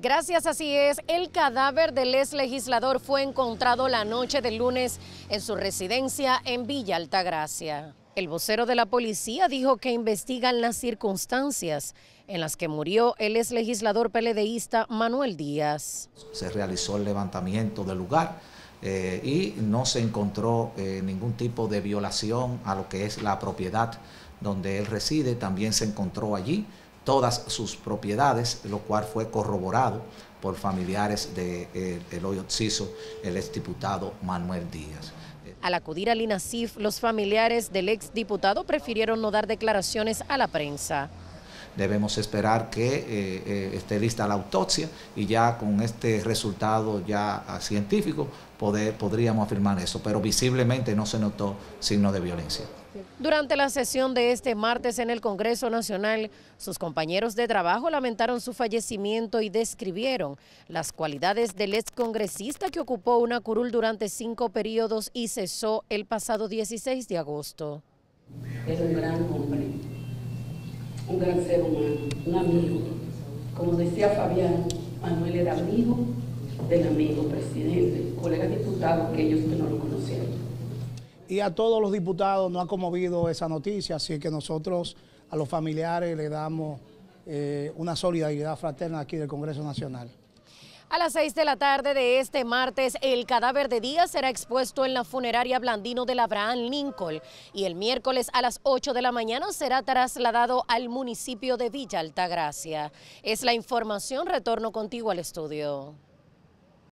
Gracias, así es. El cadáver del ex legislador fue encontrado la noche del lunes en su residencia en Villa Altagracia. El vocero de la policía dijo que investigan las circunstancias en las que murió el ex legislador peledeísta Manuel Díaz. Se realizó el levantamiento del lugar y no se encontró ningún tipo de violación a lo que es la propiedad donde él reside. También se encontró allí todas sus propiedades, lo cual fue corroborado por familiares del hoy occiso, el exdiputado Manuel Díaz. Al acudir al INACIF, los familiares del exdiputado prefirieron no dar declaraciones a la prensa. Debemos esperar que esté lista la autopsia y ya con este resultado ya científico podríamos afirmar eso, pero visiblemente no se notó signo de violencia. Durante la sesión de este martes en el Congreso Nacional, sus compañeros de trabajo lamentaron su fallecimiento y describieron las cualidades del excongresista que ocupó una curul durante 5 periodos y cesó el pasado 16 de agosto. Era un gran hombre, un gran ser humano, un amigo. Como decía Fabián, Manuel era amigo del amigo presidente, colega diputado, aquellos que no lo conocían. Y a todos los diputados nos ha conmovido esa noticia, así que nosotros a los familiares le damos una solidaridad fraterna aquí del Congreso Nacional. A las 6 de la tarde de este martes, el cadáver de Díaz será expuesto en la funeraria Blandino del Abraham Lincoln y el miércoles a las 8 de la mañana será trasladado al municipio de Villa Altagracia. Es la información, retorno contigo al estudio.